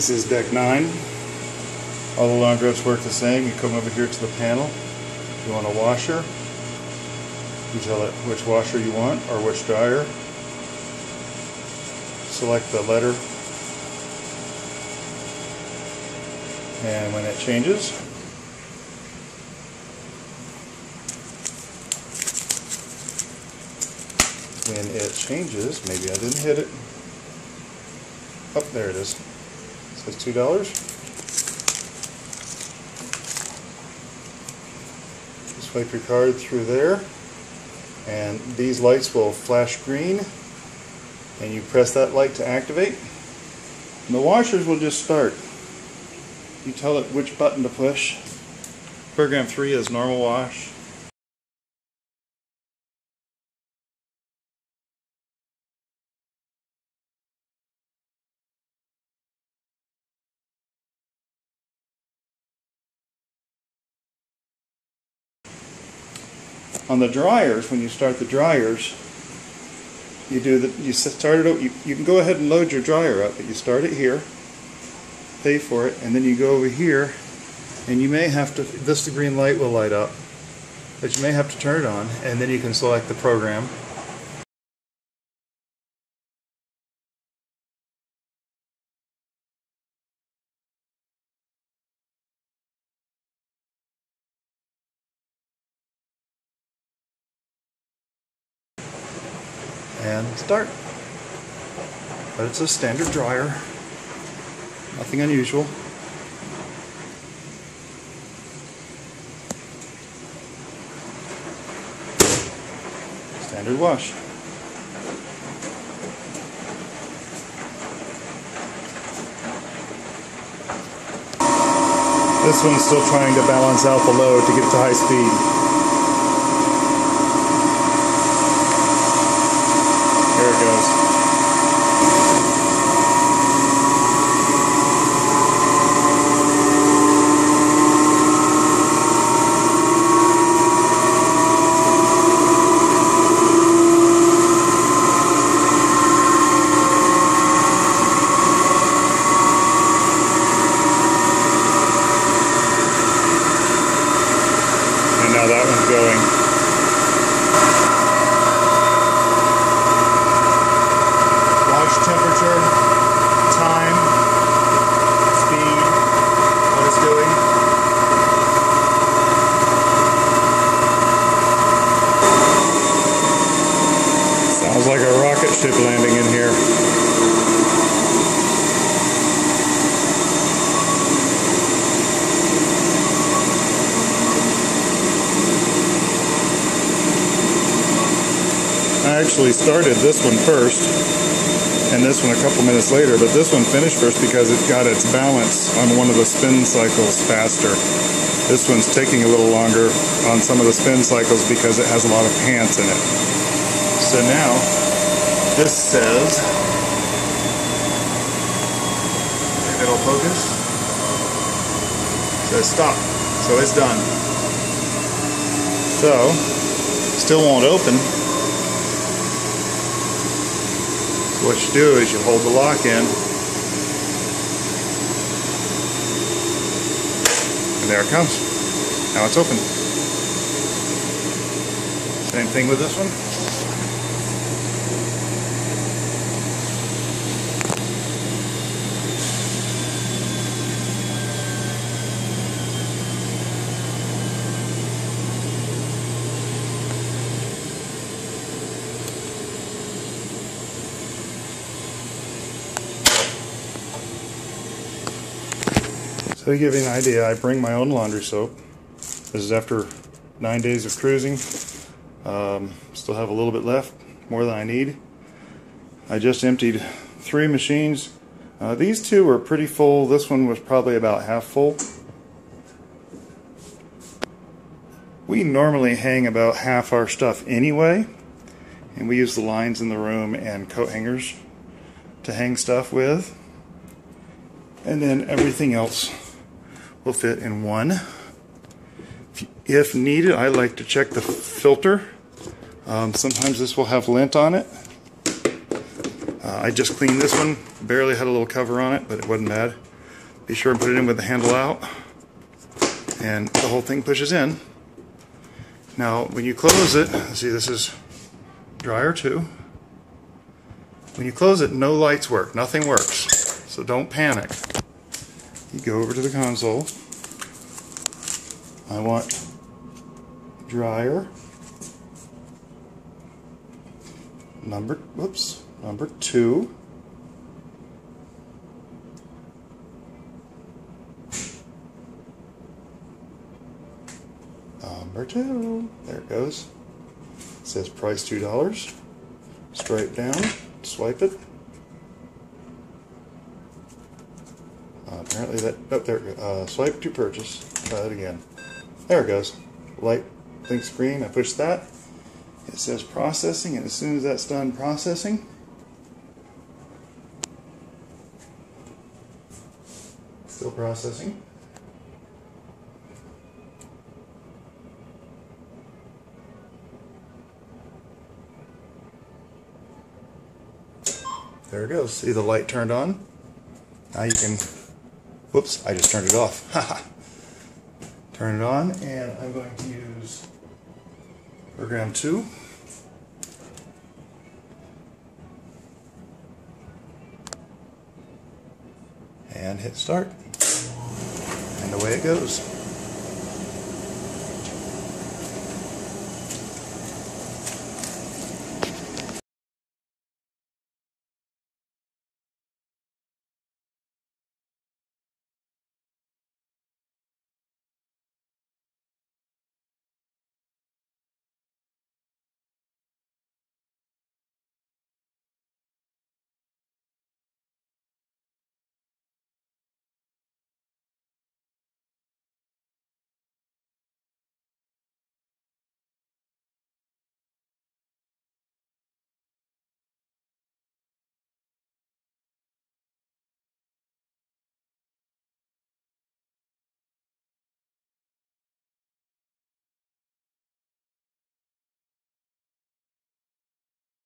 This is deck 9. All the long grips work the same. You come over here to the panel. You want a washer. You tell it which washer you want or which dryer. Select the letter, and when it changes, maybe I didn't hit it. Oh, there it is. It says $2. Swipe your card through there, and these lights will flash green, and you press that light to activate. And the washers will just start. You tell it which button to push. Program 3 is normal wash. On the dryers, when you start the dryers, you can go ahead and load your dryer up, but you start it here, pay for it, and then you go over here, and you may have to, the green light will light up, but you may have to turn it on, and then you can select the program. And start. But it's a standard dryer, nothing unusual. Standard wash. This one's still trying to balance out the load to get to high speed. There it goes. And now that one's going. Temperature, time, speed, what it's doing. Sounds like a rocket ship landing in here. I actually started this one first, and this one a couple minutes later, but this one finished first because it got its balance on one of the spin cycles faster. This one's taking a little longer on some of the spin cycles because it has a lot of pants in it. So now, this says, it'll focus, it says stop, so it's done. So, still won't open. What you do is you hold the lock in, and there it comes. Now it's open. Same thing with this one. So to give you an idea, I bring my own laundry soap. This is after 9 days of cruising. Still have a little bit left, more than I need. I just emptied 3 machines. These 2 were pretty full. This one was probably about half full. We normally hang about half our stuff anyway, and we use the lines in the room and coat hangers to hang stuff with. And then everything else will fit in one. If needed, I like to check the filter. Sometimes this will have lint on it. I just cleaned this one, barely had a little cover on it, but it wasn't bad. Be sure and put it in with the handle out, and the whole thing pushes in. Now when you close it, see, this is dryer too. When you close it, no lights work, nothing works, so don't panic. You go over to the console. I want dryer number 2. Number 2. There it goes. It says price $2. Stripe down. Swipe it. Apparently that. Oh, there it goes. Swipe to purchase. Try that again. There it goes. Light blinks green. I push that. It says processing, and as soon as that's done processing, still processing. There it goes. See the light turned on? Now you can, whoops, I just turned it off. Haha. Turn it on, and I'm going to use program 2. And hit start. And away it goes.